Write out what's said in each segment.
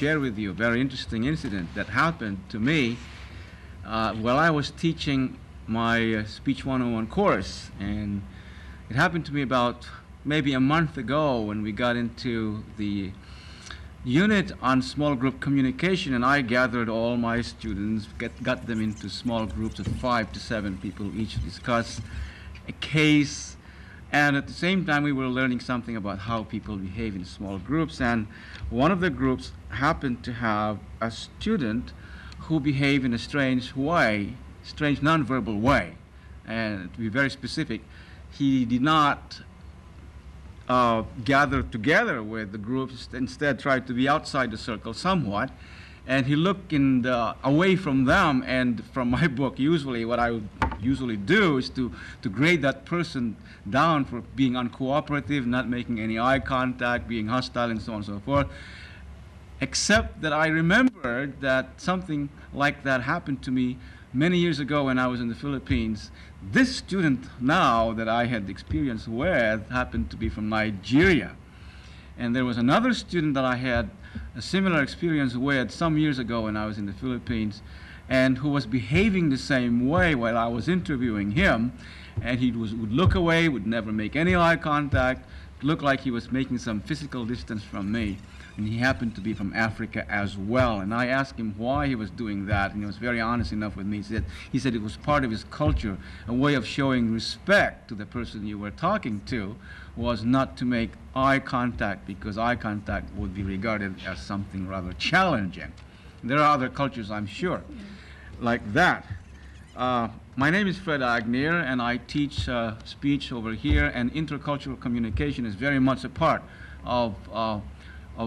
share with you a very interesting incident that happened to me while I was teaching my Speech 101 course. And it happened to me about maybe a month ago when we got into the unit on small group communication, and I gathered all my students, got them into small groups of 5 to 7 people each to discuss a case. And at the same time, we were learning something about how people behave in small groups. And one of the groups happened to have a student who behaved in a strange way, strange nonverbal way. And to be very specific, he did not gather together with the groups, instead tried to be outside the circle somewhat. And he looked away from them. And from my book, usually what I would usually do is to grade that person down for being uncooperative, not making any eye contact, being hostile, and so on and so forth. Except that I remembered that something like that happened to me many years ago when I was in the Philippines. This student now that I had experience with happened to be from Nigeria. And there was another student that I had a similar experience with some years ago when I was in the Philippines, and who was behaving the same way while I was interviewing him. And he would look away, would never make any eye contact, looked like he was making some physical distance from me. And he happened to be from Africa as well. And I asked him why he was doing that, and he was very honest enough with me. He said it was part of his culture, a way of showing respect to the person you were talking to was not to make eye contact, because eye contact would be regarded as something rather challenging. There are other cultures, I'm sure, like that. My name is Fred Agnir, and I teach speech over here, and intercultural communication is very much a part of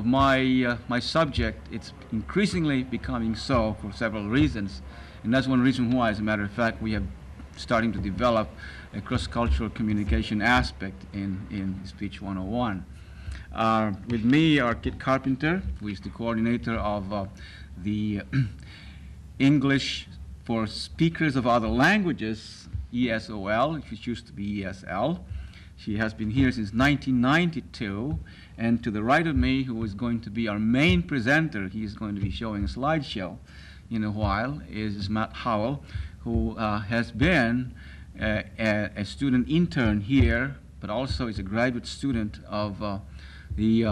my subject. It's increasingly becoming so for several reasons, and that's one reason why, as a matter of fact, we are starting to develop a cross-cultural communication aspect in Speech 101. With me are Kit Carpenter, who is the coordinator of the English for Speakers of Other Languages, ESOL, which used to be ESL. She has been here since 1992. And to the right of me, who is going to be our main presenter, he is going to be showing a slideshow in a while, is Matt Howell, who has been a student intern here, but also is a graduate student of the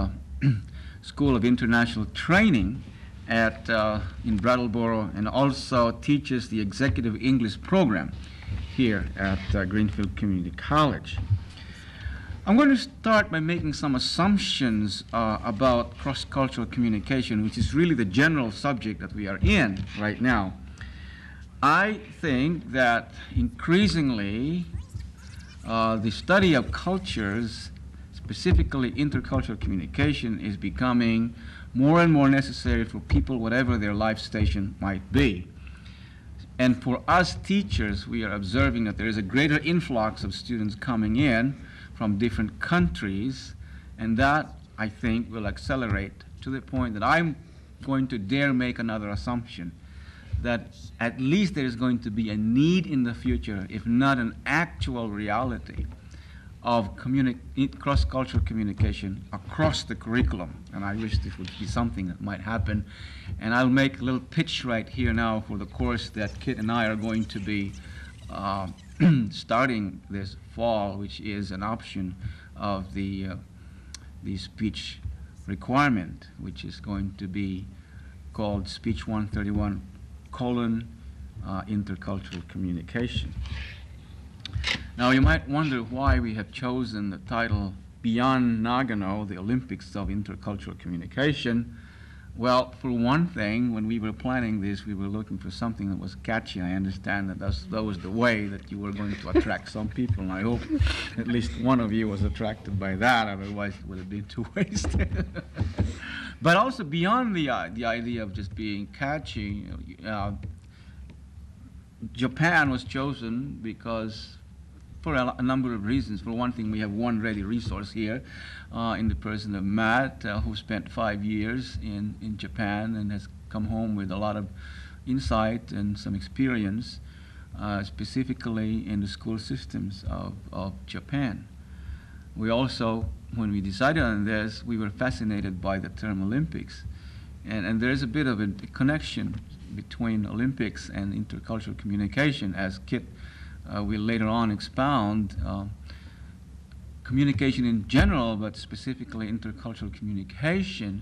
School of International Training in Brattleboro, and also teaches the Executive English program here at Greenfield Community College. I'm going to start by making some assumptions about cross-cultural communication, which is really the general subject that we are in right now. I think that increasingly the study of cultures, specifically intercultural communication, is becoming more and more necessary for people, whatever their life station might be. And for us teachers, we are observing that there is a greater influx of students coming in from different countries, and that, I think, will accelerate to the point that I'm going to dare make another assumption, that at least there is going to be a need in the future, if not an actual reality, of cross-cultural communication across the curriculum. And I wish this would be something that might happen. And I'll make a little pitch right here now for the course that Kit and I are going to be starting this fall, which is an option of the speech requirement, which is going to be called Speech 131 : Intercultural Communication. Now, you might wonder why we have chosen the title Beyond Nagano, the Olympics of Intercultural Communication. Well, for one thing, when we were planning this, we were looking for something that was catchy. I understand that that was the way that you were going to attract some people, and I hope at least one of you was attracted by that, otherwise it would have been too wasted. But also beyond the idea of just being catchy, Japan was chosen because for a number of reasons. For one thing, we have one ready resource here in the person of Matt, who spent 5 years in Japan and has come home with a lot of insight and some experience, specifically in the school systems of Japan. We also, when we decided on this, we were fascinated by the term Olympics, And there is a bit of a connection between Olympics and intercultural communication, as Kit will later on expound. Communication in general, but specifically intercultural communication,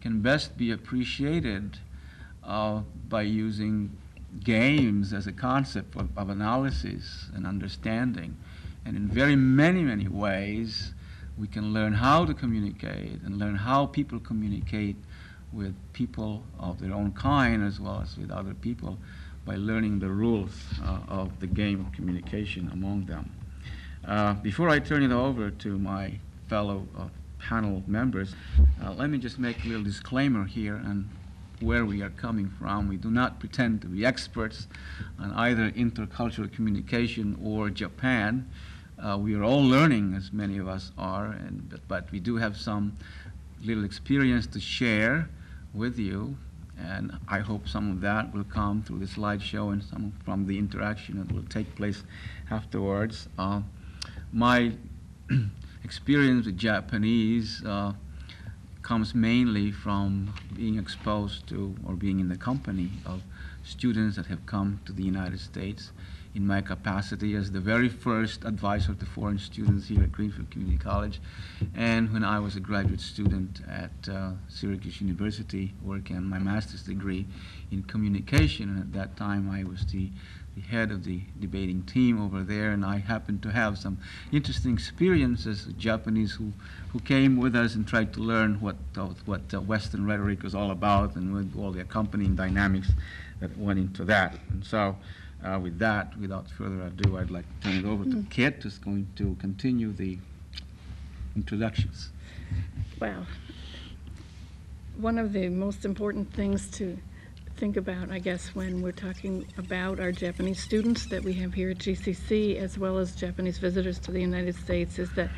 can best be appreciated by using games as a concept of analysis and understanding. And in very many ways, we can learn how to communicate and learn how people communicate with people of their own kind as well as with other people by learning the rules of the game of communication among them. Before I turn it over to my fellow panel members, let me just make a little disclaimer here and where we are coming from. We do not pretend to be experts on either intercultural communication or Japan. We are all learning, as many of us are, but we do have some little experience to share with you, and I hope some of that will come through the slideshow and some from the interaction that will take place afterwards. My experience with Japanese comes mainly from being exposed to or being in the company of students that have come to the United States in my capacity as the very first advisor to foreign students here at Greenfield Community College, and when I was a graduate student at Syracuse University working on my master's degree in communication. And at that time I was the head of the debating team over there, and I happened to have some interesting experiences with Japanese who came with us and tried to learn what Western rhetoric was all about, and with all the accompanying dynamics that went into that. And so with that, without further ado, I'd like to turn it over to Kit, who's going to continue the introductions. Well, one of the most important things to think about, I guess, when we're talking about our Japanese students that we have here at GCC, as well as Japanese visitors to the United States, is that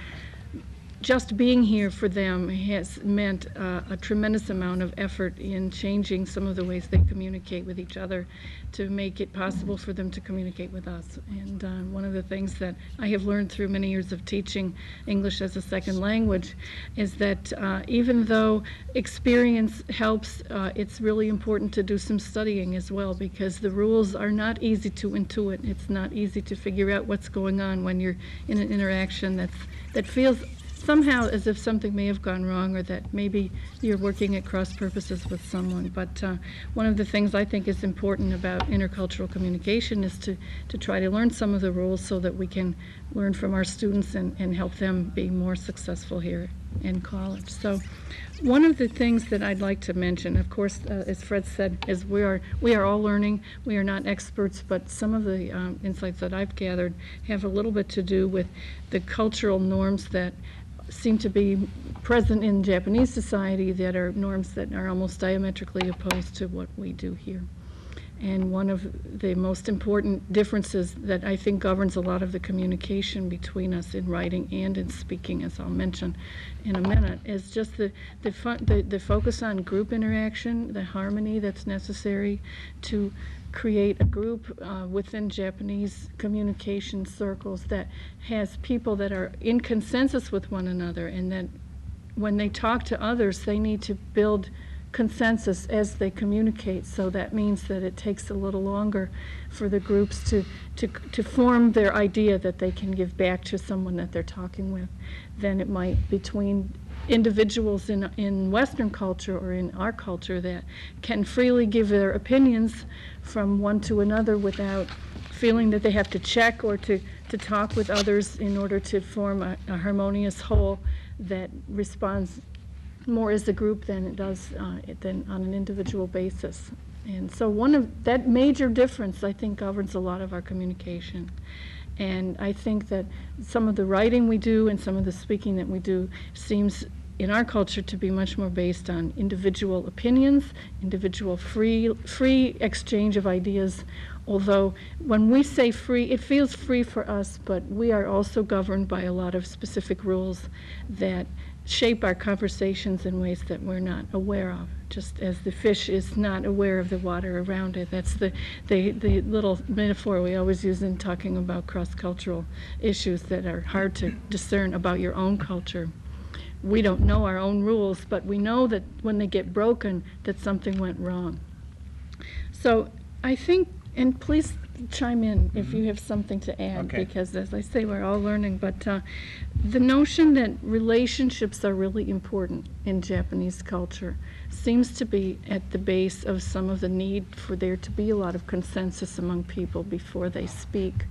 just being here for them has meant a tremendous amount of effort in changing some of the ways they communicate with each other to make it possible for them to communicate with us. And one of the things that I have learned through many years of teaching English as a second language is that even though experience helps, it's really important to do some studying as well, because the rules are not easy to intuit. It's not easy to figure out what's going on when you're in an interaction that feels somehow as if something may have gone wrong, or that maybe you're working at cross purposes with someone. But one of the things I think is important about intercultural communication is to try to learn some of the rules so that we can learn from our students and help them be more successful here in college. So one of the things that I'd like to mention, of course, as Fred said, is we are all learning. We are not experts, but some of the insights that I've gathered have a little bit to do with the cultural norms that seem to be present in Japanese society, that are norms that are almost diametrically opposed to what we do here. And one of the most important differences that I think governs a lot of the communication between us in writing and in speaking, as I'll mention in a minute, is just the focus on group interaction, the harmony that's necessary to create a group within Japanese communication circles that has people that are in consensus with one another, and that when they talk to others, they need to build consensus as they communicate. So that means that it takes a little longer for the groups to form their idea that they can give back to someone that they're talking with than it might between individuals in Western culture or in our culture that can freely give their opinions from one to another without feeling that they have to check or to talk with others in order to form a harmonious whole that responds more as a group than it does than on an individual basis. And so one of that major difference, I think, governs a lot of our communication. And I think that some of the writing we do and some of the speaking that we do seems in our culture to be much more based on individual opinions, individual free exchange of ideas. Although when we say free, it feels free for us, but we are also governed by a lot of specific rules that shape our conversations in ways that we're not aware of, just as the fish is not aware of the water around it. That's the little metaphor we always use in talking about cross-cultural issues that are hard to discern about your own culture. we don't know our own rules, but we know that when they get broken, that something went wrong. So I think, and please chime in if you have something to add, because as I say, we're all learning, but the notion that relationships are really important in Japanese culture seems to be at the base of some of the need for there to be a lot of consensus among people before they speak.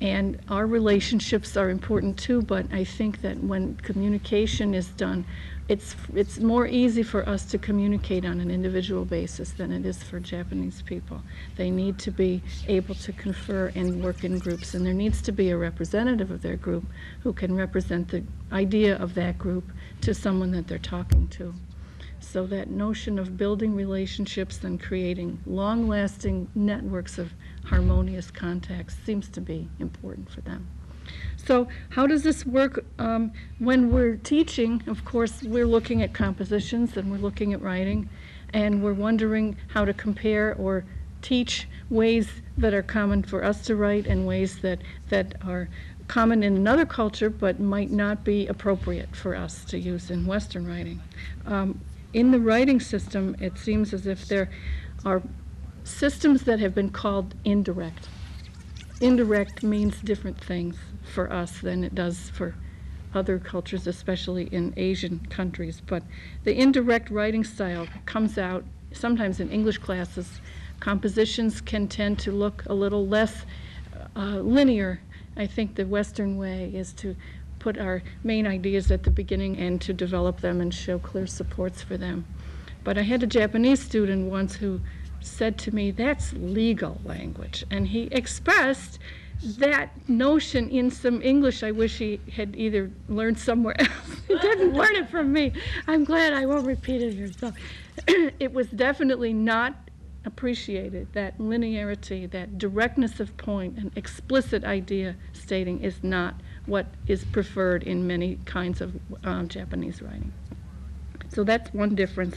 And our relationships are important too, but I think that when communication is done, it's more easy for us to communicate on an individual basis than it is for Japanese people. They need to be able to confer and work in groups, and there needs to be a representative of their group who can represent the idea of that group to someone that they're talking to. So that notion of building relationships and creating long-lasting networks of harmonious contacts seems to be important for them. So how does this work? When we're teaching, of course, we're looking at compositions and we're looking at writing, and we're wondering how to compare or teach ways that are common for us to write and ways that are common in another culture but might not be appropriate for us to use in Western writing. In the writing system, it seems as if there are systems that have been called indirect. Indirect means different things for us than it does for other cultures, especially in Asian countries. But the indirect writing style comes out sometimes in English classes. Compositions can tend to look a little less linear. I think the Western way is to put our main ideas at the beginning and to develop them and show clear supports for them. But I had a Japanese student once who said to me, that's legal language. And he expressed that notion in some English I wish he had either learned somewhere else. He didn't learn it from me. I'm glad I won't repeat it here. So it was definitely not appreciated, that linearity, that directness of point, an explicit idea stating is not what is preferred in many kinds of Japanese writing. So that's one difference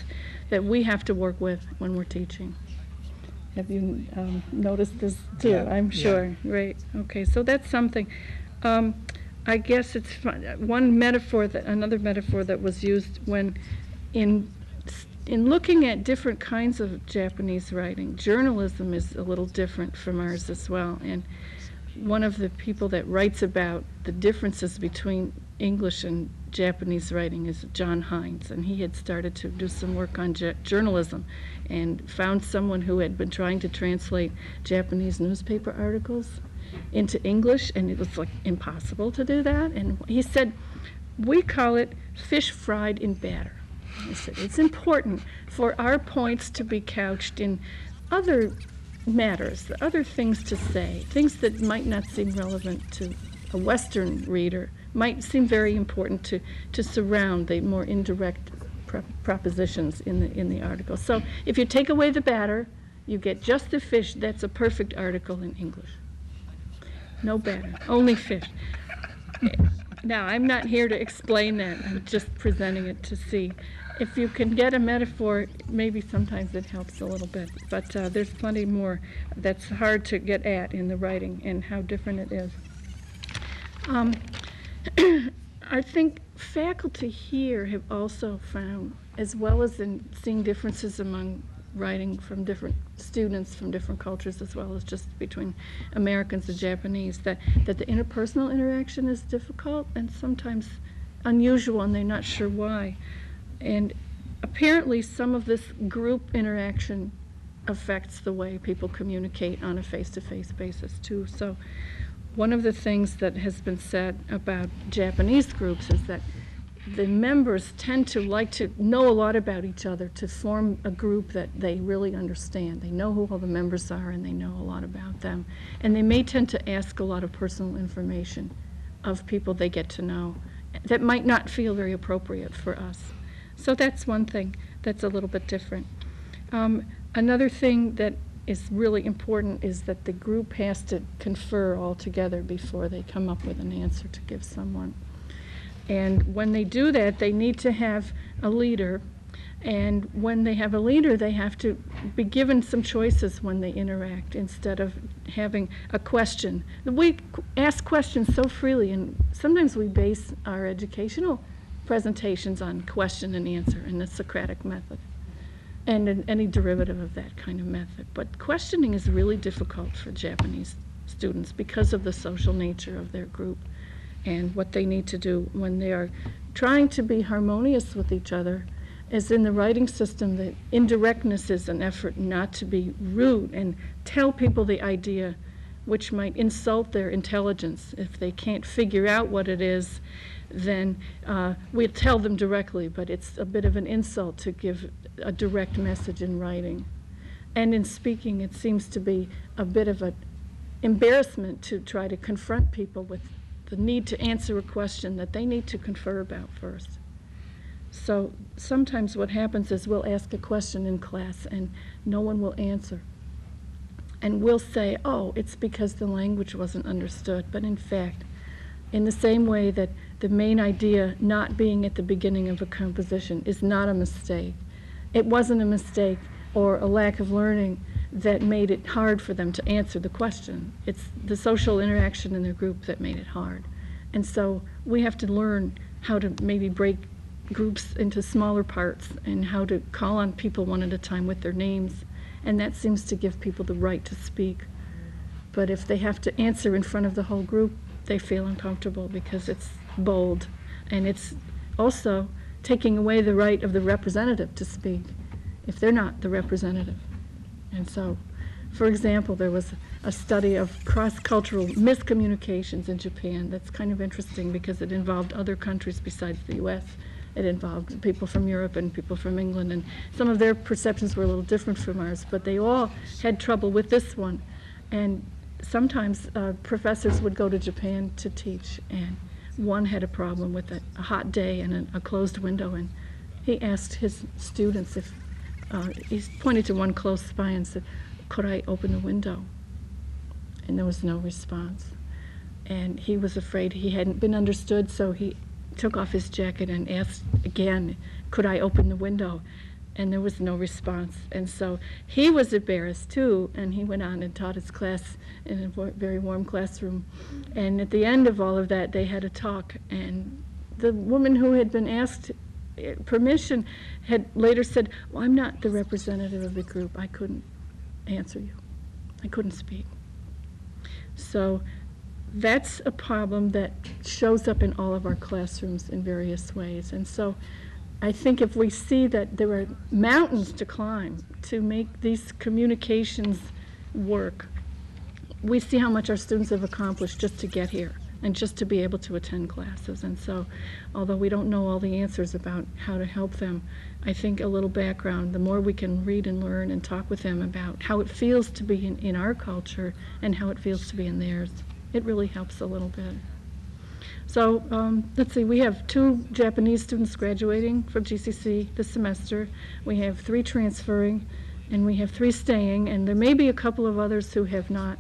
that we have to work with when we're teaching. Have you noticed this too? Yeah. I'm sure. Yeah. Right. Okay. So that's something. I guess it's one metaphor that another metaphor that was used when in looking at different kinds of Japanese writing. Journalism is a little different from ours as well, and one of the people that writes about the differences between English and Japanese writing is John Hines, and he had started to do some work on journalism and found someone who had been trying to translate Japanese newspaper articles into English, and it was like impossible to do that. And he said, we call it fish fried in batter. I said, it's important for our points to be couched in other matters, other things to say, things that might not seem relevant to a Western reader, might seem very important to surround the more indirect propositions in the article. So if you take away the batter, you get just the fish. That's a perfect article in English. No batter, only fish. Now, I'm not here to explain that. I'm just presenting it to see. If you can get a metaphor, maybe sometimes it helps a little bit. But there's plenty more that's hard to get at in the writing and how different it is. I think faculty here have also found, as well as in seeing differences among writing from different students from different cultures, as well as just between Americans and Japanese, that the interpersonal interaction is difficult and sometimes unusual, and they're not sure why. And apparently some of this group interaction affects the way people communicate on a face-to-face basis too. So one of the things that has been said about Japanese groups is that the members tend to like to know a lot about each other to form a group that they really understand. They know who all the members are and they know a lot about them. And they may tend to ask a lot of personal information of people they get to know that might not feel very appropriate for us. So that's one thing that's a little bit different. Another thing that is really important is that the group has to confer all together before they come up with an answer to give someone. And when they do that, they need to have a leader. And when they have a leader, they have to be given some choices when they interact instead of having a question. We ask questions so freely, and sometimes we base our educational presentations on question and answer in the Socratic method and in any derivative of that kind of method. But questioning is really difficult for Japanese students because of the social nature of their group and what they need to do when they are trying to be harmonious with each other. As in the writing system, that indirectness is an effort not to be rude and tell people the idea, which might insult their intelligence. If they can't figure out what it is, then we tell them directly, but it's a bit of an insult to give a direct message in writing. And in speaking, it seems to be a bit of an embarrassment to try to confront people with the need to answer a question that they need to confer about first. So sometimes what happens is we'll ask a question in class and no one will answer. And we'll say, oh, it's because the language wasn't understood. But in fact, in the same way that the main idea not being at the beginning of a composition is not a mistake, it wasn't a mistake or a lack of learning that made it hard for them to answer the question. It's the social interaction in their group that made it hard. And so we have to learn how to maybe break groups into smaller parts and how to call on people one at a time with their names. And that seems to give people the right to speak. But if they have to answer in front of the whole group, they feel uncomfortable because it's bold. And it's also taking away the right of the representative to speak if they're not the representative. And so, for example, there was a study of cross-cultural miscommunications in Japan that's kind of interesting because it involved other countries besides the US. It involved people from Europe and people from England, and some of their perceptions were a little different from ours, but they all had trouble with this one. And sometimes professors would go to Japan to teach, and one had a problem with a hot day and a closed window, and he asked his students if, he pointed to one close by and said, could I open the window? And there was no response. And he was afraid he hadn't been understood, so he took off his jacket and asked again, could I open the window? And there was no response. And so he was embarrassed too, and he went on and taught his class in a very warm classroom. And at the end of all of that, they had a talk. And the woman who had been asked permission had later said, well, I'm not the representative of the group. I couldn't answer you. I couldn't speak. So that's a problem that shows up in all of our classrooms in various ways. And so I think if we see that there are mountains to climb to make these communications work, we see how much our students have accomplished just to get here and just to be able to attend classes. And so, although we don't know all the answers about how to help them, I think a little background, the more we can read and learn and talk with them about how it feels to be in our culture and how it feels to be in theirs, it really helps a little bit. So let's see, we have 2 Japanese students graduating from GCC this semester. We have 3 transferring, and we have 3 staying, and there may be a couple of others who have not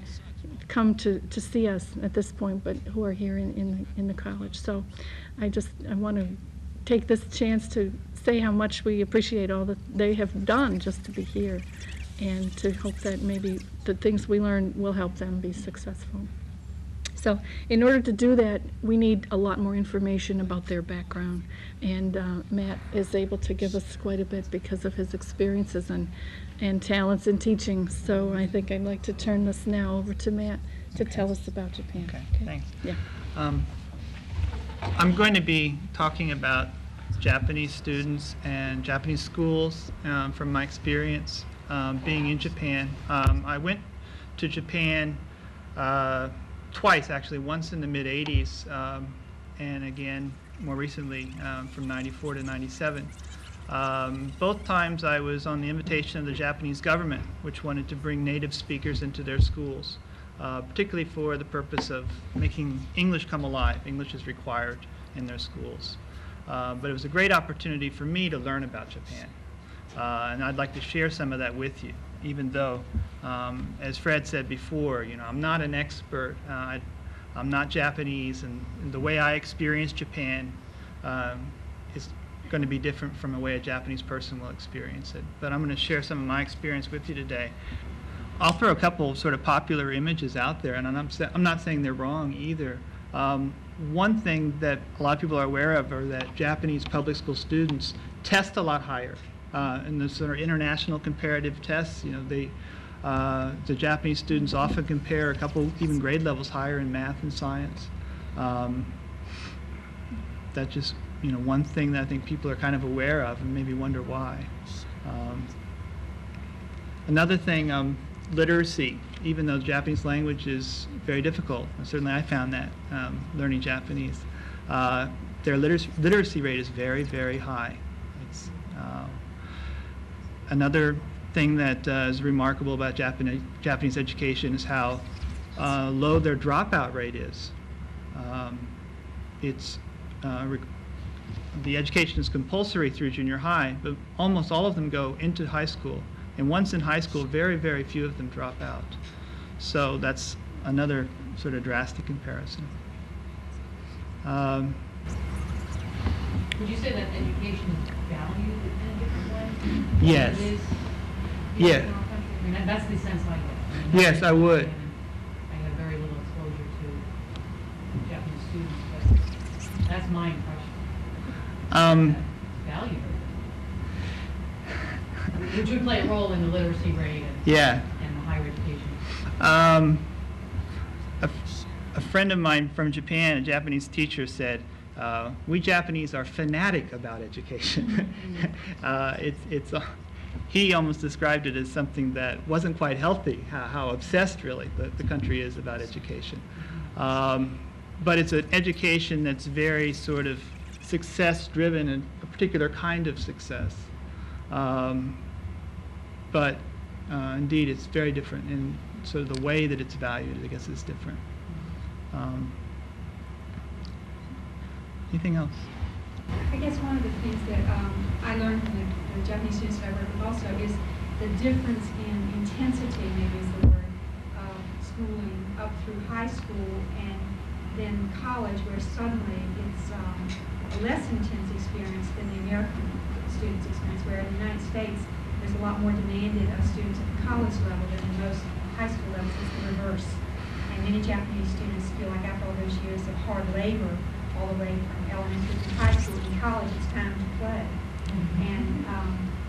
come to see us at this point, but who are here in the college. So I want to take this chance to say how much we appreciate all that they have done just to be here, and to hope that maybe the things we learn will help them be successful. So in order to do that, we need a lot more information about their background. And Matt is able to give us quite a bit because of his experiences and talents in teaching. So I think I'd like to turn this now over to Matt to tell us about Japan. Okay. Thanks. Yeah. I'm going to be talking about Japanese students and Japanese schools from my experience being in Japan. I went to Japan twice, actually, once in the mid-'80s, and again more recently from '94 to '97. Both times I was on the invitation of the Japanese government, which wanted to bring native speakers into their schools, particularly for the purpose of making English come alive. English is required in their schools. But it was a great opportunity for me to learn about Japan, and I'd like to share some of that with you, even though, as Fred said before, you know, I'm not an expert. I'm not Japanese, and the way I experience Japan is going to be different from the way a Japanese person will experience it. But I'm going to share some of my experience with you today. I'll throw a couple of sort of popular images out there, and I'm not saying they're wrong either, One thing that a lot of people are aware of are that Japanese public school students test a lot higher. In the sort of international comparative tests, you know, the Japanese students often compare a couple even grade levels higher in math and science. That's just, you know, one thing that I think people are kind of aware of and maybe wonder why. Another thing, literacy. Even though Japanese language is very difficult, and certainly I found that learning Japanese, their literacy rate is very, very high. It's, another thing that is remarkable about Japanese education is how low their dropout rate is. The education is compulsory through junior high, but almost all of them go into high school. And once in high school, very, very few of them drop out. So that's another sort of drastic comparison. Would you say that education is valued in a different way? Yes. It is, yeah. I mean, that's the sense I get. I mean, yes, I would. I have very little exposure to Japanese students, but that's my impression. Valued. Which would play a role in the literacy rate and, yeah, and the higher education? A friend of mine from Japan, a Japanese teacher, said, we Japanese are fanatic about education. He almost described it as something that wasn't quite healthy, how obsessed really the country is about education. But it's an education that's very sort of success-driven, and a particular kind of success. But indeed, it's very different, and sort of the way that it's valued, I guess, is different. Anything else? I guess one of the things that I learned from the Japanese students I work with also is the difference in intensity, maybe is the word, of schooling up through high school and then college, where suddenly it's a less intense experience than the American students' experience, where in the United States there's a lot more demanded of students at the college level than in most high school levels. It's the reverse. And many Japanese students feel like after all those years of hard labor, all the way from elementary to high school and college, it's time to play. And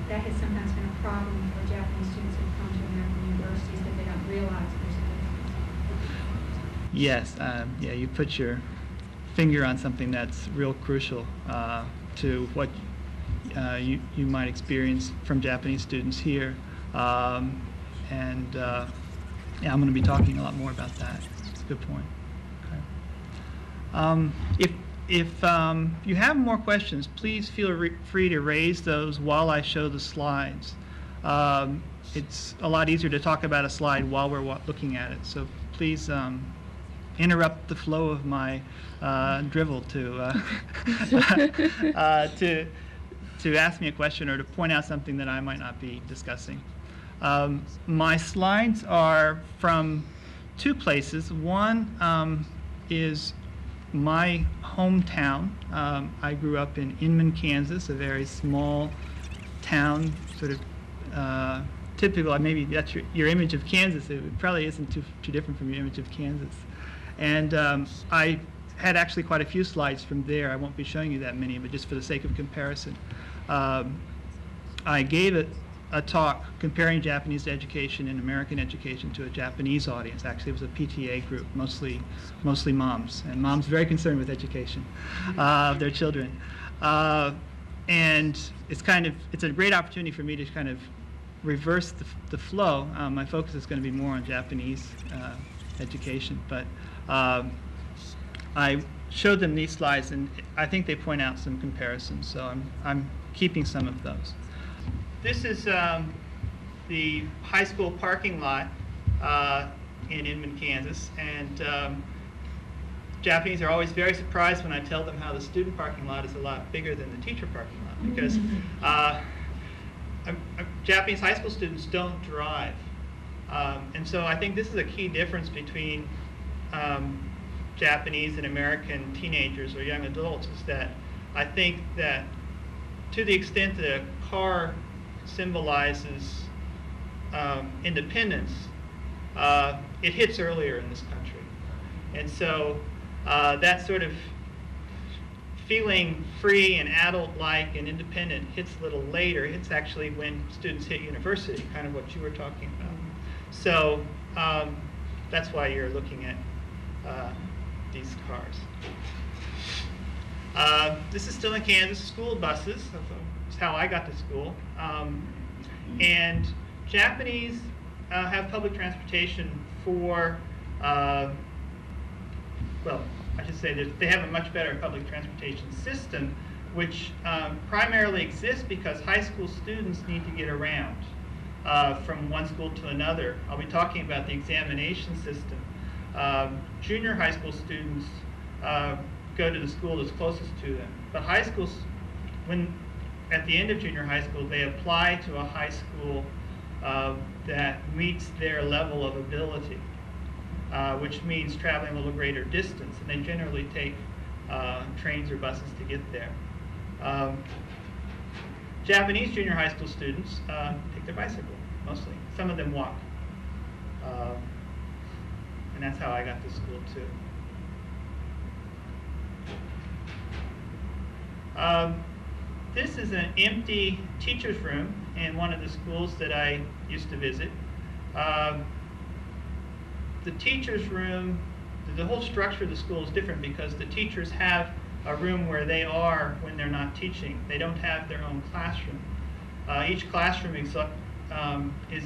that has sometimes been a problem for Japanese students who come to American universities, that they don't realize there's a difference. Yes, yeah, you put your finger on something that's real crucial to what you might experience from Japanese students here, and yeah, I'm going to be talking a lot more about that. It's a good point. Okay. If you have more questions, please feel free to raise those while I show the slides. It's a lot easier to talk about a slide while we're looking at it, so please interrupt the flow of my drivel to ask me a question or to point out something that I might not be discussing. My slides are from two places. One is my hometown. I grew up in Inman, Kansas, a very small town, sort of typical. Maybe that's your image of Kansas. It probably isn't too different from your image of Kansas. And I had actually quite a few slides from there. I won't be showing you that many, but just for the sake of comparison. I gave a talk comparing Japanese education and American education to a Japanese audience. Actually, it was a PTA group, mostly moms. And moms very concerned with education of their children. And it's a great opportunity for me to kind of reverse the flow. My focus is going to be more on Japanese education, but I showed them these slides, and I think they point out some comparisons, so I'm keeping some of those. This is the high school parking lot in Inman, Kansas, and Japanese are always very surprised when I tell them how the student parking lot is a lot bigger than the teacher parking lot, because Japanese high school students don't drive. And so I think this is a key difference between Japanese and American teenagers or young adults, is that I think that to the extent that a car symbolizes independence, it hits earlier in this country. And so that sort of feeling free and adult-like and independent hits a little later. It's actually when students hit university, kind of what you were talking about. So that's why you're looking at these cars. This is still in Kansas, school buses. That's how I got to school. And Japanese have public transportation for, well, I should say that they have a much better public transportation system, which primarily exists because high school students need to get around from one school to another. I'll be talking about the examination system. Junior high school students go to the school that's closest to them. But high schools, when at the end of junior high school, they apply to a high school that meets their level of ability. Which means traveling a little greater distance, and they generally take trains or buses to get there. Japanese junior high school students take their bicycle, mostly. Some of them walk. And that's how I got to school, too. This is an empty teacher's room in one of the schools that I used to visit. The teacher's room, the whole structure of the school is different because the teachers have a room where they are when they're not teaching. They don't have their own classroom. Each classroom is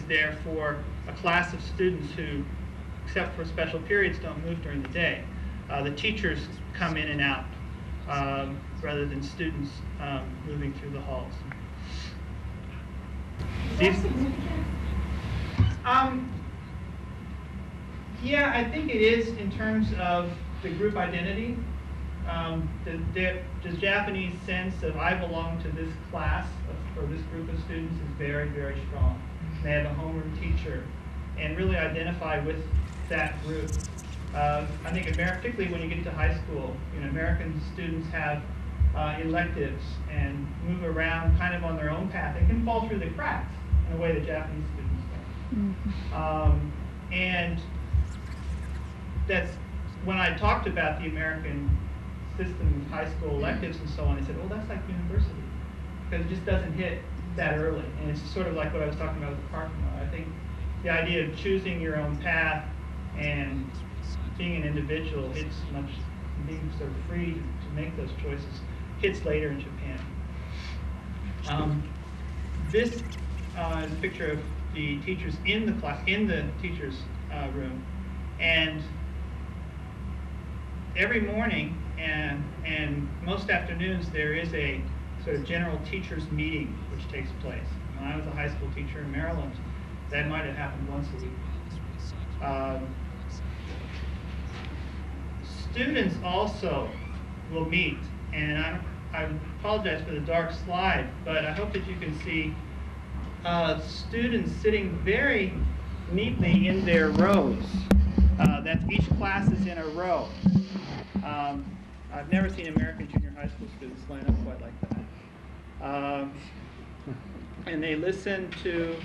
there for a class of students who, except for special periods, don't move during the day. The teachers come in and out rather than students moving through the halls. Yeah, I think it is in terms of the group identity. The Japanese sense of I belong to this class or this group of students is very, very strong. They have a homeroom teacher and really identify with that group. I think particularly when you get to high school, you know, American students have electives and move around kind of on their own path. They can fall through the cracks in a way that Japanese students don't. Mm-hmm. And that's when I talked about the American system of high school electives and so on, I said, well, that's like university, because it just doesn't hit that early. And it's sort of like what I was talking about with the parking lot. I think the idea of choosing your own path and being an individual, it's much, being sort of free to make those choices, hits later in Japan. This is a picture of the teachers in the class, in the teachers' room. And every morning and most afternoons, there is a sort of general teachers meeting which takes place. When I was a high school teacher in Maryland, that might have happened once a week. Students also will meet, and I apologize for the dark slide, but I hope that you can see students sitting very neatly in their rows. That's each class is in a row. I've never seen American junior high school students line up quite like that. And they listen to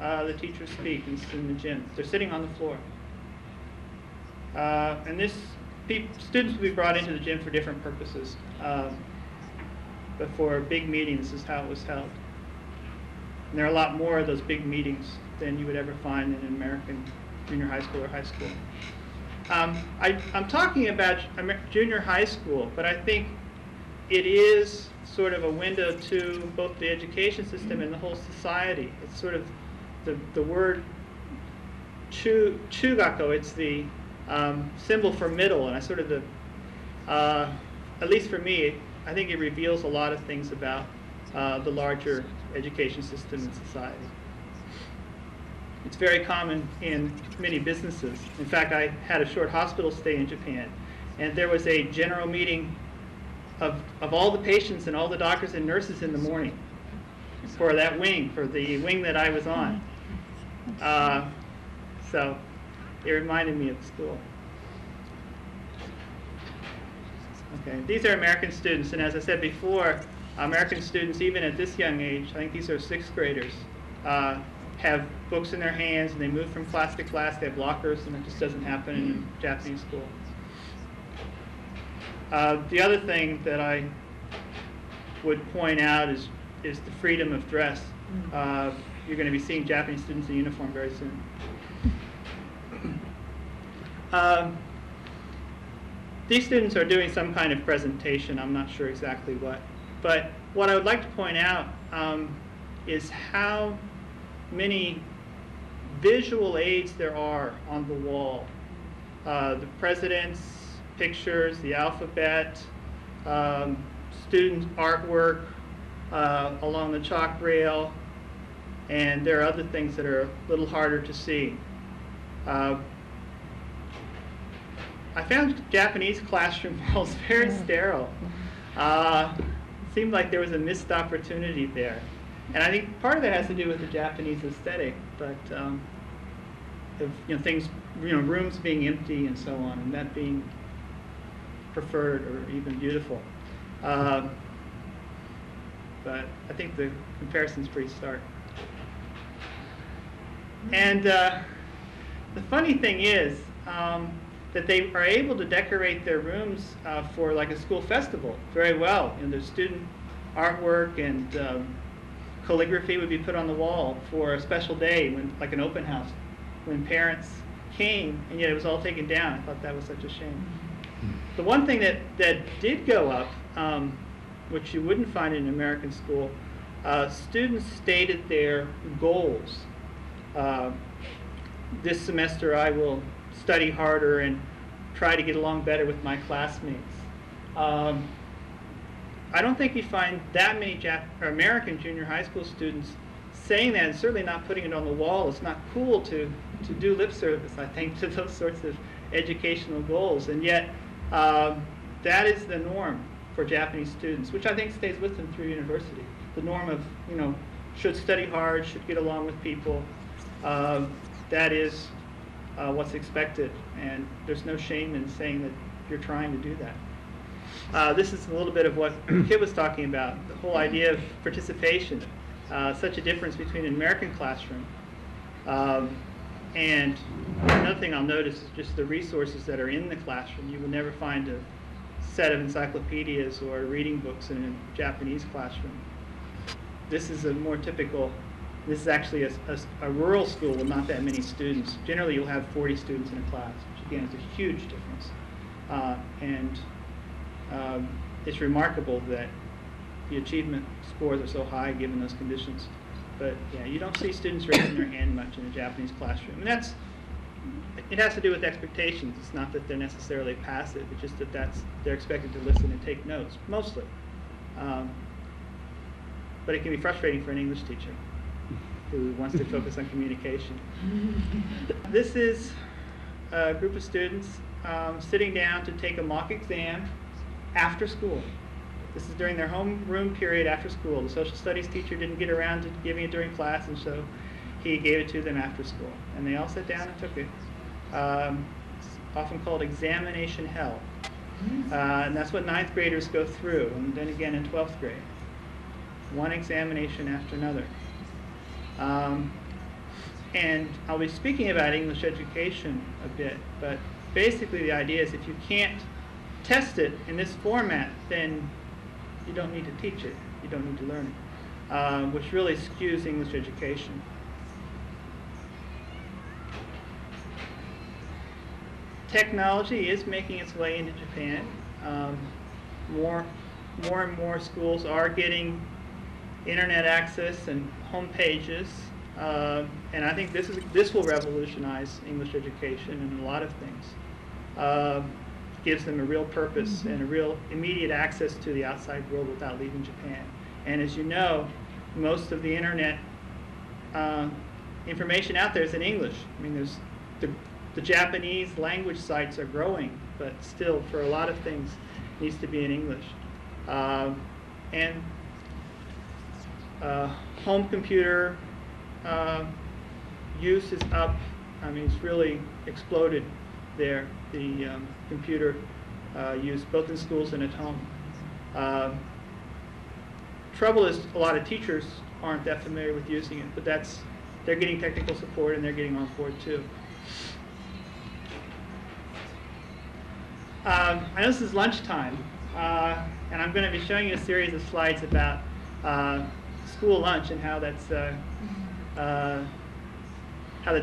the teachers speak in the gym. They're sitting on the floor. And students will be brought into the gym for different purposes. But for a big meeting, this is how it was held. And there are a lot more of those big meetings than you would ever find in an American junior high school or high school. I'm talking about junior high school, but I think it is sort of a window to both the education system and the whole society. It's sort of the word chugako, it's the symbol for middle, and I sort of at least for me, I think it reveals a lot of things about the larger education system and society. It's very common in many businesses. In fact, I had a short hospital stay in Japan, and there was a general meeting of all the patients and all the doctors and nurses in the morning for that wing, for the wing that I was on. So it reminded me of the school. Okay, these are American students, and as I said before, American students, even at this young age, I think these are sixth graders, have books in their hands, and they move from class to class. They have lockers, and it just doesn't happen in Japanese school. The other thing that I would point out is the freedom of dress. You're going to be seeing Japanese students in uniform very soon. These students are doing some kind of presentation. I'm not sure exactly what. But what I would like to point out is how many visual aids there are on the wall. The president's pictures, the alphabet, student artwork along the chalk rail, and there are other things that are a little harder to see. I found Japanese classroom walls very sterile. It seemed like there was a missed opportunity there. And I think part of that has to do with the Japanese aesthetic, but of, things, rooms being empty and so on, and that being preferred or even beautiful. But I think the comparison's pretty stark. And the funny thing is that they are able to decorate their rooms for like a school festival very well. And there's student artwork and calligraphy would be put on the wall for a special day, when, like an open house, when parents came, and yet it was all taken down. I thought that was such a shame. The one thing that did go up, which you wouldn't find in an American school, students stated their goals. This semester I will study harder and try to get along better with my classmates. I don't think you find that many American junior high school students saying that, and certainly not putting it on the wall. It's not cool to do lip service, I think, to those sorts of educational goals. And yet, that is the norm for Japanese students, which I think stays with them through university. The norm of, should study hard, should get along with people. That is what's expected, and there's no shame in saying that you're trying to do that. This is a little bit of what Kit was talking about, the whole idea of participation, such a difference between an American classroom. And another thing I'll notice is just the resources that are in the classroom. You will never find a set of encyclopedias or reading books in a Japanese classroom. This is a more typical, this is actually a rural school with not that many students. Generally, you'll have 40 students in a class, which again is a huge difference. It's remarkable that the achievement scores are so high given those conditions. But yeah, you don't see students raising their hand much in a Japanese classroom. And that's, it has to do with expectations. It's not that they're necessarily passive, it's just that they're expected to listen and take notes, mostly. But it can be frustrating for an English teacher who wants to focus on communication. This is a group of students sitting down to take a mock exam after school. This is during their homeroom period after school. The social studies teacher didn't get around to giving it during class, and so he gave it to them after school. And they all sat down and took it. It's often called examination hell. And that's what 9th graders go through, and then again in 12th grade. One examination after another. And I'll be speaking about English education a bit, but basically the idea is if you can't test it in this format, then you don't need to teach it, you don't need to learn it, which really skews English education. Technology is making its way into Japan. More and more schools are getting internet access and home pages, and I think this will revolutionize English education in a lot of things. Gives them a real purpose and a real immediate access to the outside world without leaving Japan. And as you know, most of the internet information out there is in English. I mean, there's the Japanese language sites are growing, but still, for a lot of things, it needs to be in English. Home computer use is up. I mean, it's really exploded there, the computer use, both in schools and at home. Trouble is a lot of teachers aren't that familiar with using it, but they're getting technical support and they're getting on board too. I know this is lunchtime, and I'm going to be showing you a series of slides about school lunch and how that's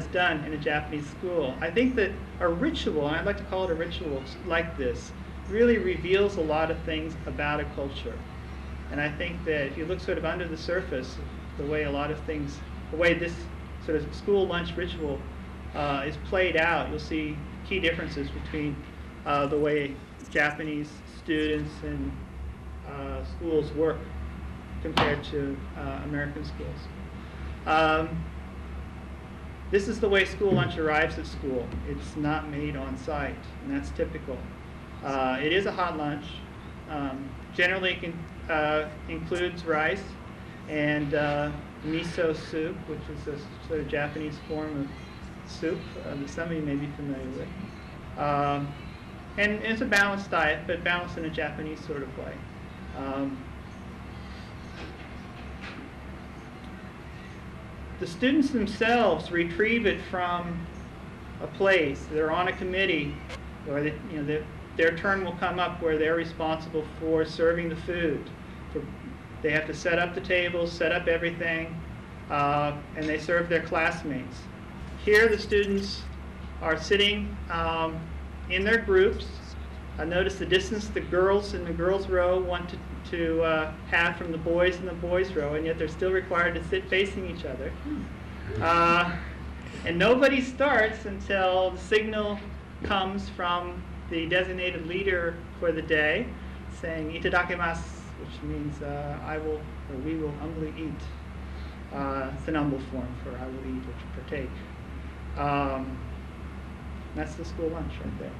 done in a Japanese school. I think that a ritual, and I'd like to call it a ritual like this, really reveals a lot of things about a culture. And I think that if you look sort of under the surface, the way a lot of things, the way this sort of school lunch ritual is played out, you'll see key differences between the way Japanese students and schools work compared to American schools. This is the way school lunch arrives at school. It's not made on site, and that's typical. It is a hot lunch. Generally, it can, includes rice and miso soup, which is a sort of Japanese form of soup that some of you may be familiar with. And it's a balanced diet, but balanced in a Japanese sort of way. The students themselves retrieve it from a place. They're on a committee, or they, you know, their turn will come up where they're responsible for serving the food. They have to set up the tables, set up everything, and they serve their classmates. Here, the students are sitting in their groups. I notice the distance the girls in the girls' row want to have from the boys in the boys' row, and yet they're still required to sit facing each other. And nobody starts until the signal comes from the designated leader for the day, saying "itadakimasu," which means I will, or we will humbly eat. It's an humble form for I will eat, which partake. That's the school lunch right there.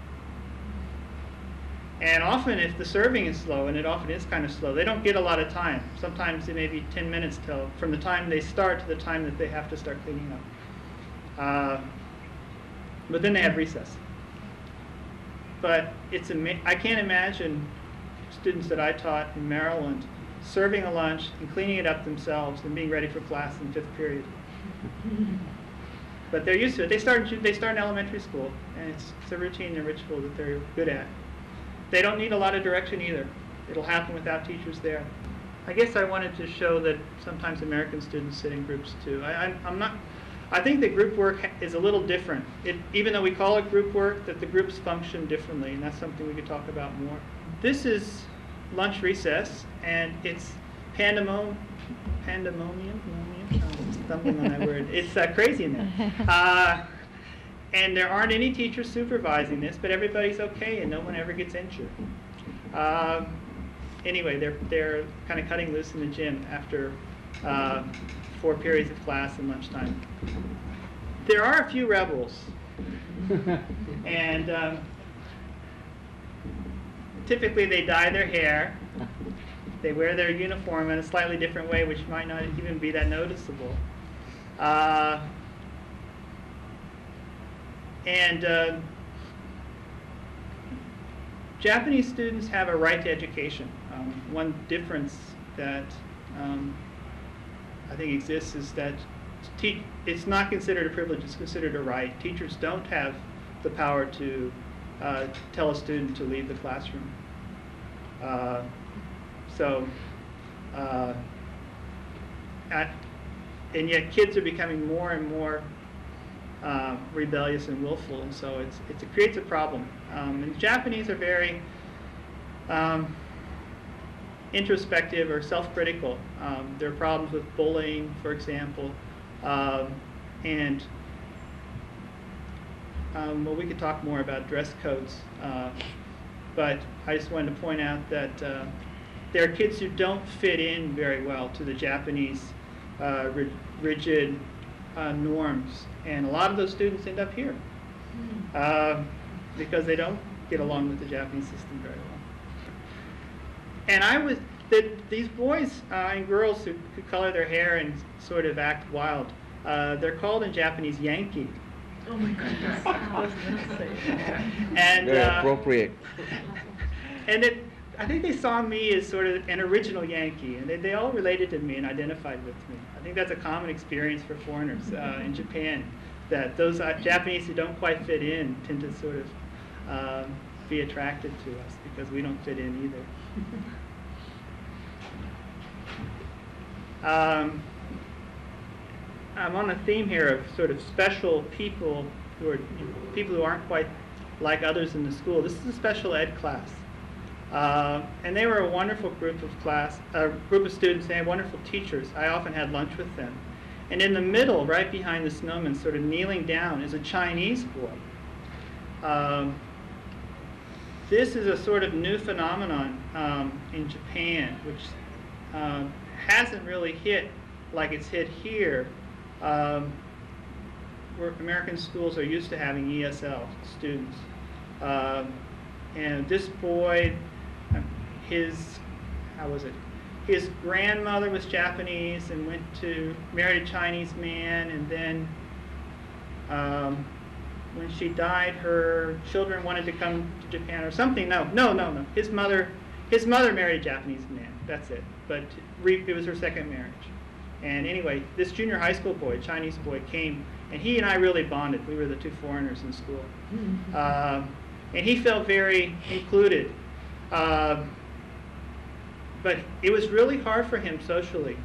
And often, if the serving is slow, and it often is kind of slow, they don't get a lot of time. Sometimes it may be 10 minutes till from the time they start to the time that they have to start cleaning up. But then they have recess. But it's I can't imagine students that I taught in Maryland serving a lunch and cleaning it up themselves and being ready for class in fifth period. But they're used to it. They start in elementary school, and it's a routine and ritual that they're good at. They don't need a lot of direction either. It'll happen without teachers there. I guess I wanted to show that sometimes American students sit in groups too. I think that group work is a little different. Even though we call it group work, that the groups function differently, and that's something we could talk about more. This is lunch recess, and it's pandemonium? I'm stumbling on that word. It's crazy in there. And there aren't any teachers supervising this, but everybody's okay, and no one ever gets injured. Anyway, they're kind of cutting loose in the gym after 4 periods of class and lunchtime. There are a few rebels, and typically they dye their hair. They wear their uniform in a slightly different way, which might not even be that noticeable. And Japanese students have a right to education. One difference that I think exists is that it's not considered a privilege, it's considered a right. Teachers don't have the power to tell a student to leave the classroom. And yet kids are becoming more and more rebellious and willful, and so it creates a problem. And Japanese are very introspective or self-critical. There are problems with bullying, for example, well, we could talk more about dress codes, but I just wanted to point out that there are kids who don't fit in very well to the Japanese rigid norms, and a lot of those students end up here because they don't get along with the Japanese system very well. And these boys and girls who color their hair and sort of act wild, they're called in Japanese Yankee. Oh my goodness! I was going to say that. And very appropriate. And I think they saw me as sort of an original Yankee, and they all related to me and identified with me. I think that's a common experience for foreigners in Japan, that those Japanese who don't quite fit in tend to sort of be attracted to us because we don't fit in either. I'm on a theme here of sort of special people who are people who aren't quite like others in the school. This is a special ed class. And they were a wonderful group of students. They had wonderful teachers. I often had lunch with them. And in the middle, right behind the snowman, sort of kneeling down, is a Chinese boy. This is a sort of new phenomenon in Japan, which hasn't really hit like it's hit here, where American schools are used to having ESL students. And this boy, his grandmother was Japanese and went to, married a Chinese man, and then when she died, her children wanted to come to Japan or something. No. His mother married a Japanese man, that's it. But it was her second marriage. And anyway, this junior high school boy, Chinese boy, came, and he and I really bonded. We were the two foreigners in school. And he felt very included. But it was really hard for him socially.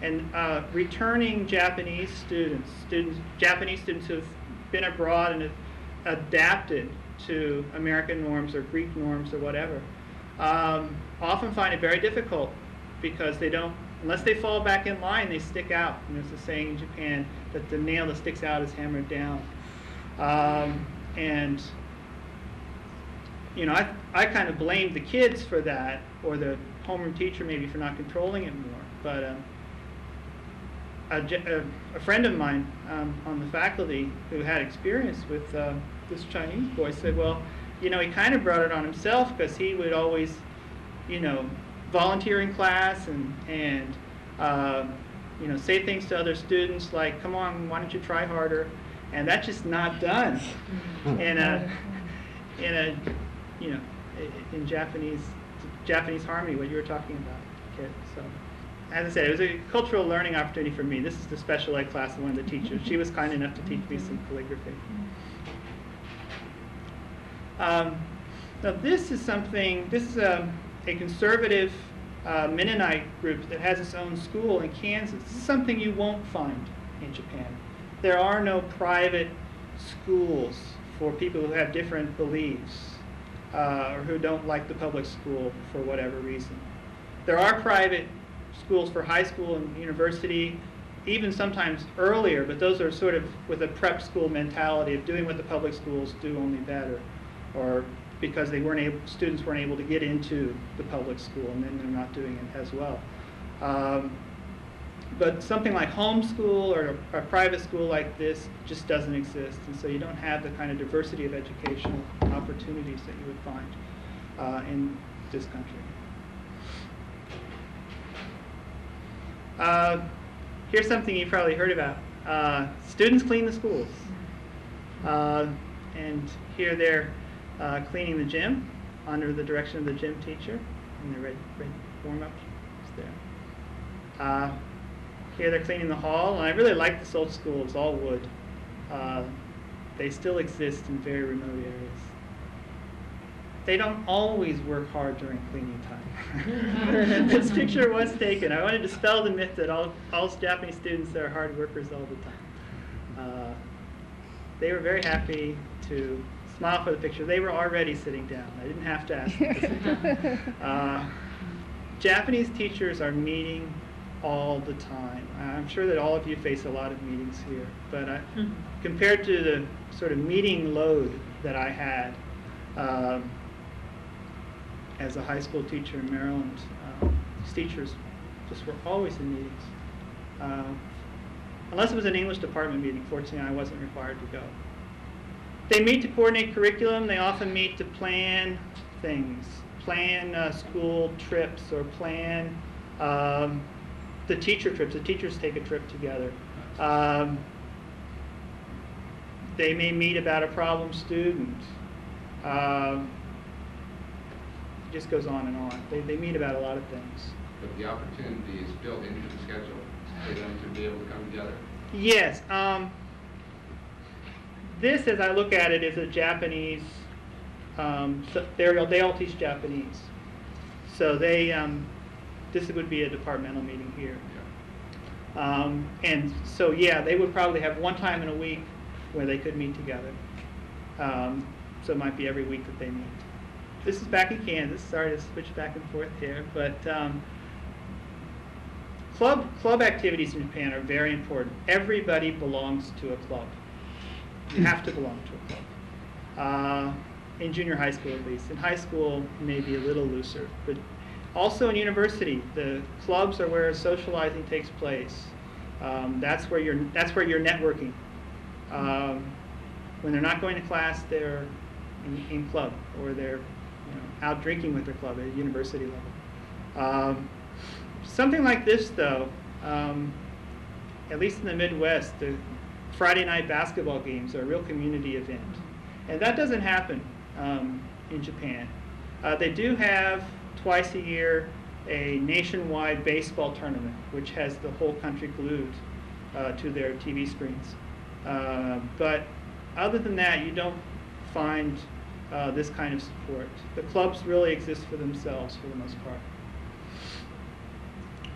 And returning Japanese students, Japanese students who've been abroad and have adapted to American norms or Greek norms or whatever, often find it very difficult because they don't, unless they fall back in line, they stick out. And there's a saying in Japan that the nail that sticks out is hammered down. And you know, I kind of blamed the kids for that, or the homeroom teacher maybe for not controlling it more. But a friend of mine on the faculty who had experience with this Chinese boy said, well, you know, he kind of brought it on himself because he would always, you know, volunteer in class and you know, say things to other students like, come on, why don't you try harder? And that's just not done in a you know, in Japanese harmony, what you were talking about, Kit. So, as I said, it was a cultural learning opportunity for me. This is the special ed class of one of the teachers. She was kind enough to teach me some calligraphy. Now, this is something, this is a conservative Mennonite group that has its own school in Kansas. This is something you won't find in Japan. There are no private schools for people who have different beliefs. Or who don't like the public school for whatever reason. There are private schools for high school and university, even sometimes earlier, but those are sort of with a prep school mentality of doing what the public schools do only better, or because they weren't able, students weren't able to get into the public school, and then they're not doing it as well. But something like homeschool or a private school like this just doesn't exist, and so you don't have the kind of diversity of educational opportunities that you would find in this country. Here's something you've probably heard about. Students clean the schools. And here they're cleaning the gym under the direction of the gym teacher, and the red warm-up is there. Here they're cleaning the hall, and I really like this old school. It's all wood. They still exist in very remote areas. They don't always work hard during cleaning time. This picture was taken. I wanted to dispel the myth that all Japanese students are hard workers all the time. They were very happy to smile for the picture. They were already sitting down. I didn't have to ask them to sit down. Japanese teachers are meeting all the time. I'm sure that all of you face a lot of meetings here, but compared to the sort of meeting load that I had as a high school teacher in Maryland, these teachers just were always in meetings. Unless it was an English department meeting, fortunately I wasn't required to go. They meet to coordinate curriculum. They often meet to plan things, plan school trips, or plan the teacher trips. The teachers take a trip together. They may meet about a problem student. It just goes on and on. They meet about a lot of things. But the opportunity is built into the schedule for them to be able to come together. Yes. This, as I look at it, is a Japanese So they all teach Japanese. So they, this would be a departmental meeting here. And so, yeah, they would probably have one time in a week where they could meet together. So it might be every week that they meet. This is back in Kansas. Sorry to switch back and forth here, but club activities in Japan are very important. Everybody belongs to a club. You have to belong to a club. In junior high school, at least. In high school, maybe a little looser, but also in university, the clubs are where socializing takes place. That's where you're networking. When they're not going to class, they're in club, or they're out drinking with their club at a university level. Something like this, though, at least in the Midwest, the Friday night basketball games are a real community event, and that doesn't happen in Japan. They do have twice a year a nationwide baseball tournament, which has the whole country glued to their TV screens. But other than that, you don't find this kind of support. The clubs really exist for themselves for the most part.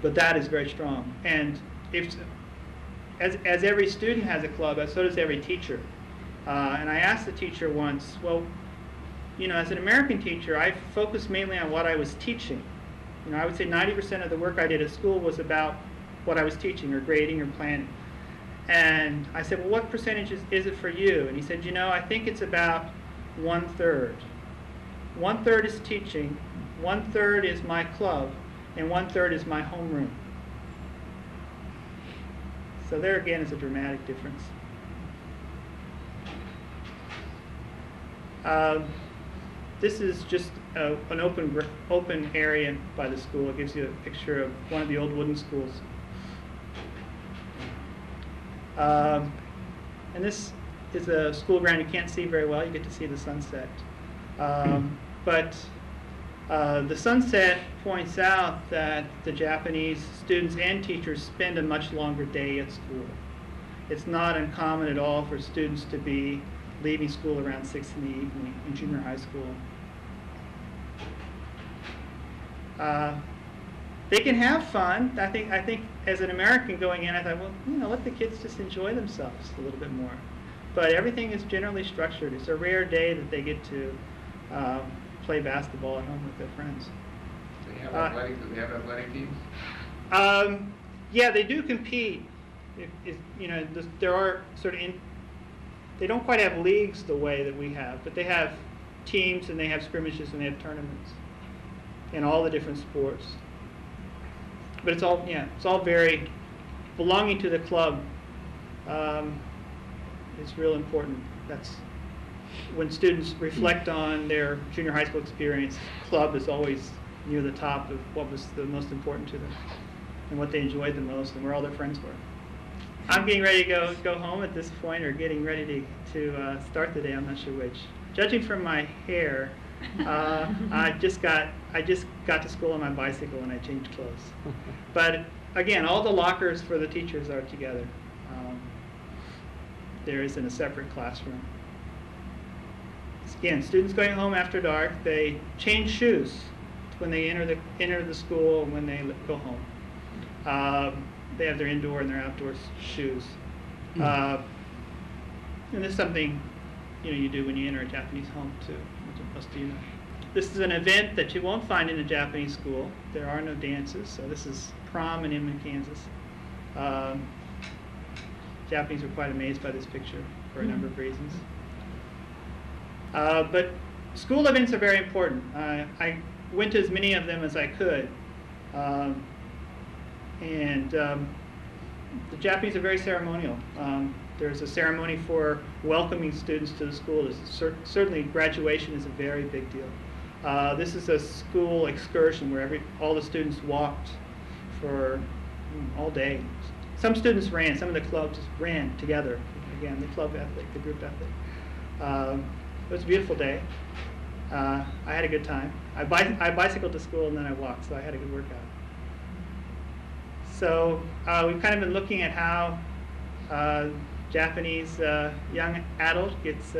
But that is very strong. And if, as every student has a club, so does every teacher. And I asked the teacher once, well, as an American teacher, I focused mainly on what I was teaching. I would say 90% of the work I did at school was about what I was teaching or grading or planning. And I said, well, what percentage is it for you? And he said, I think it's about 1/3. 1/3 is teaching, 1/3 is my club, and 1/3 is my homeroom. So there again is a dramatic difference. This is just an open area by the school. It gives you a picture of one of the old wooden schools. And this is a school ground you can't see very well. You get to see the sunset. But the sunset points out that the Japanese students and teachers spend a much longer day at school. It's not uncommon at all for students to be leaving school around 6 in the evening in junior high school. They can have fun. I think as an American going in, I thought, well, let the kids just enjoy themselves a little bit more. But everything is generally structured. It's a rare day that they get to play basketball at home with their friends. Do they have athletic teams? Yeah, they do compete. There are sort of they don't quite have leagues the way that we have, but they have teams and they have scrimmages and they have tournaments in all the different sports. But it's all, it's all very belonging to the club. It's real important. That's when students reflect on their junior high school experience, club is always near the top of what was the most important to them and what they enjoyed the most and where all their friends were. I'm getting ready to go home at this point, or getting ready to start the day. I'm not sure which. Judging from my hair, I just got to school on my bicycle and I changed clothes. But again, all the lockers for the teachers are together. There isn't a separate classroom. Again, students going home after dark, they change shoes when they enter the school and when they go home. They have their indoor and their outdoor shoes. And this is something you do when you enter a Japanese home too. This is an event that you won't find in a Japanese school. There are no dances, so this is prom in Inman, Kansas. Japanese were quite amazed by this picture for a number of reasons. But school events are very important. I went to as many of them as I could. And the Japanese are very ceremonial. There's a ceremony for welcoming students to the school. Certainly graduation is a very big deal. This is a school excursion where all the students walked for all day. Some students ran. Some of the clubs ran together. Again, the club ethic, the group ethic. It was a beautiful day. I had a good time. I bicycled to school and then I walked, so I had a good workout. So we've kind of been looking at how Japanese young adult gets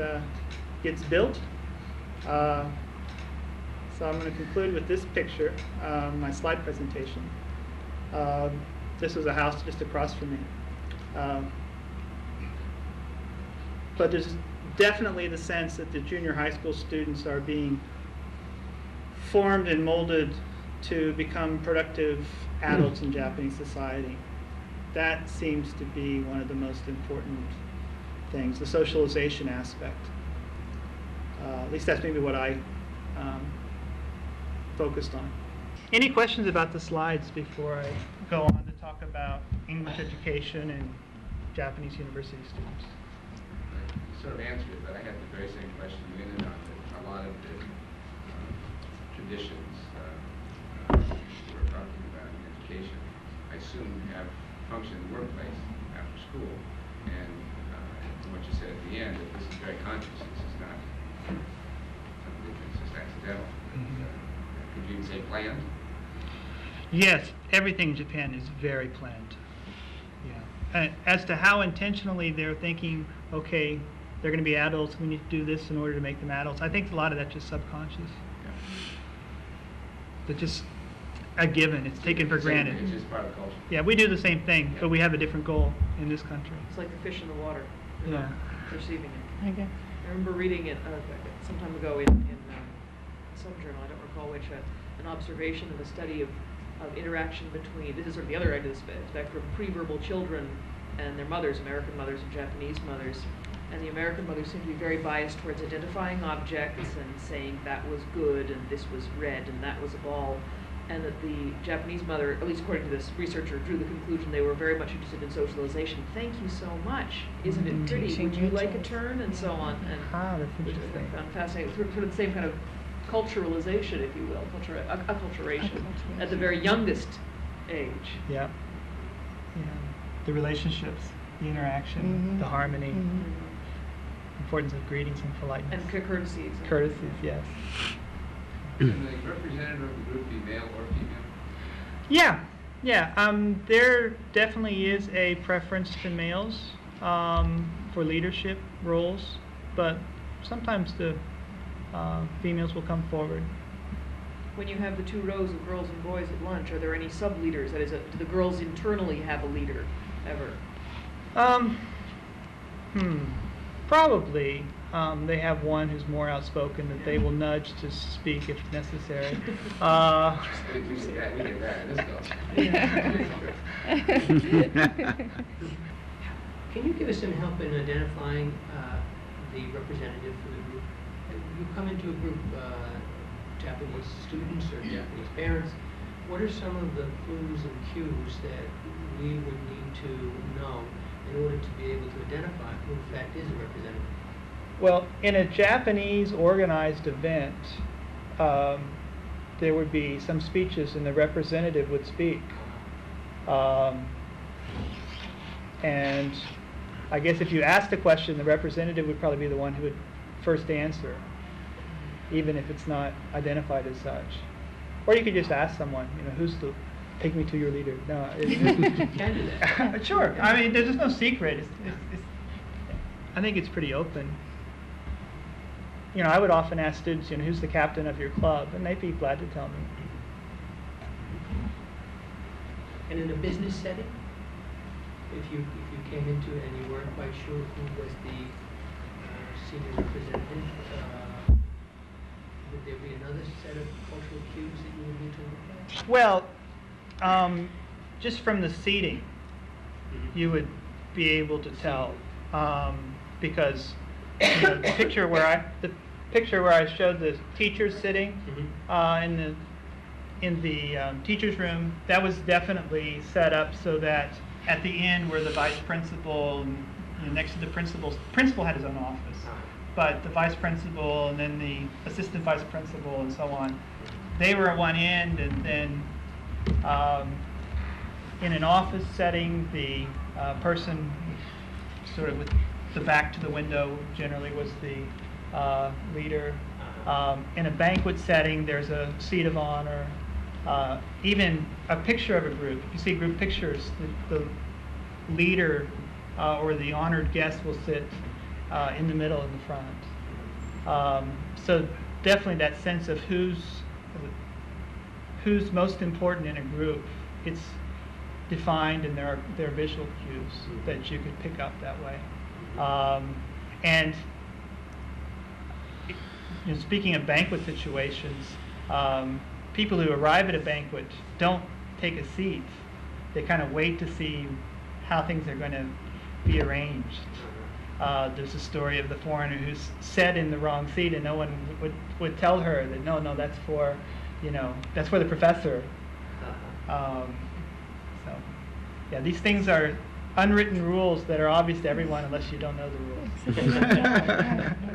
built. So I'm going to conclude with this picture, my slide presentation. This was a house just across from me. But there's definitely the sense that the junior high school students are being formed and molded to become productive adults in Japanese society. That seems to be one of the most important things, the socialization aspect. At least that's maybe what I focused on. Any questions about the slides before I go on to talk about English education and Japanese university students? You sort of answered it, but I had the very same question you ended on, that a lot of the traditions you were talking about in education, I assume have function in the workplace after school. And from what you said at the end, that this is very conscious, this is not something that's just accidental. Could you even say planned? Yes, everything in Japan is very planned. Yeah. And as to how intentionally they're thinking, okay, they're going to be adults, we need to do this in order to make them adults, I think a lot of that's just subconscious. Yeah. That's just a given. It's taken for granted. It's just part of culture. Yeah, we do the same thing, yeah, but we have a different goal in this country. It's like a fish in the water. You're yeah, not perceiving it. Okay. I remember reading it some time ago in some journal, I don't recall which, an observation of a study of interaction between, this is sort of the other end of the spectrum, pre-verbal children and their mothers, American mothers and Japanese mothers. And the American mothers seem to be very biased towards identifying objects and saying that was good and this was red and that was a ball. And that the Japanese mother, at least according to this researcher, drew the conclusion they were very much interested in socialization. Thank you so much. Isn't it pretty? Would you like a turn? And so on. And that's interesting. I found fascinating. Sort of the same kind of culturalization, if you will, acculturation at the very youngest age. Yeah. Yeah. The relationships, the interaction, the harmony, importance of greetings and politeness. And courtesies. Courtesies, yes. Can the representative of the group be male or female? Yeah, yeah. There definitely is a preference to males for leadership roles, but sometimes the females will come forward. When you have the two rows of girls and boys at lunch, are there any sub-leaders? That is, do the girls internally have a leader ever? Probably. They have one who's more outspoken that they will nudge to speak if necessary. Can you give us some help in identifying the representative for the group? You come into a group, Japanese students or Japanese parents. What are some of the clues and cues that we would need to know in order to be able to identify who in fact is a representative? Well, in a Japanese organized event, there would be some speeches and the representative would speak. And I guess if you asked the question, the representative would probably be the one who would first answer, even if it's not identified as such. Or you could just ask someone, you know, who's the, take me to your leader. No, you can do that. Sure. I mean, there's just no secret. I think it's pretty open. You know, I would often ask students, you know, who's the captain of your club? And they'd be glad to tell me. And in a business setting, if you came into it and you weren't quite sure who was the senior representative, would there be another set of cultural cues that you would need to look at? Well, just from the seating, you would be able to tell, because you know, the picture where I showed the teachers sitting in the teachers' room, that was definitely set up so that at the end where the vice principal and, you know, next to the principal had his own office, but the vice principal and then the assistant vice principal and so on, they were at one end, and then in an office setting, the person sort of with the back to the window generally was the leader. In a banquet setting, there's a seat of honor. Even a picture of a group. If you see group pictures, the leader or the honored guest will sit in the middle in the front. So definitely that sense of who's most important in a group. It's defined, and there are visual cues that you could pick up that way. And you know, speaking of banquet situations, people who arrive at a banquet don't take a seat. They kind of wait to see how things are going to be arranged. There's a story of the foreigner who's sat in the wrong seat, and no one would tell her that no, that's for, you know, that's for the professor. So, yeah, these things are unwritten rules that are obvious to everyone unless you don't know the rules.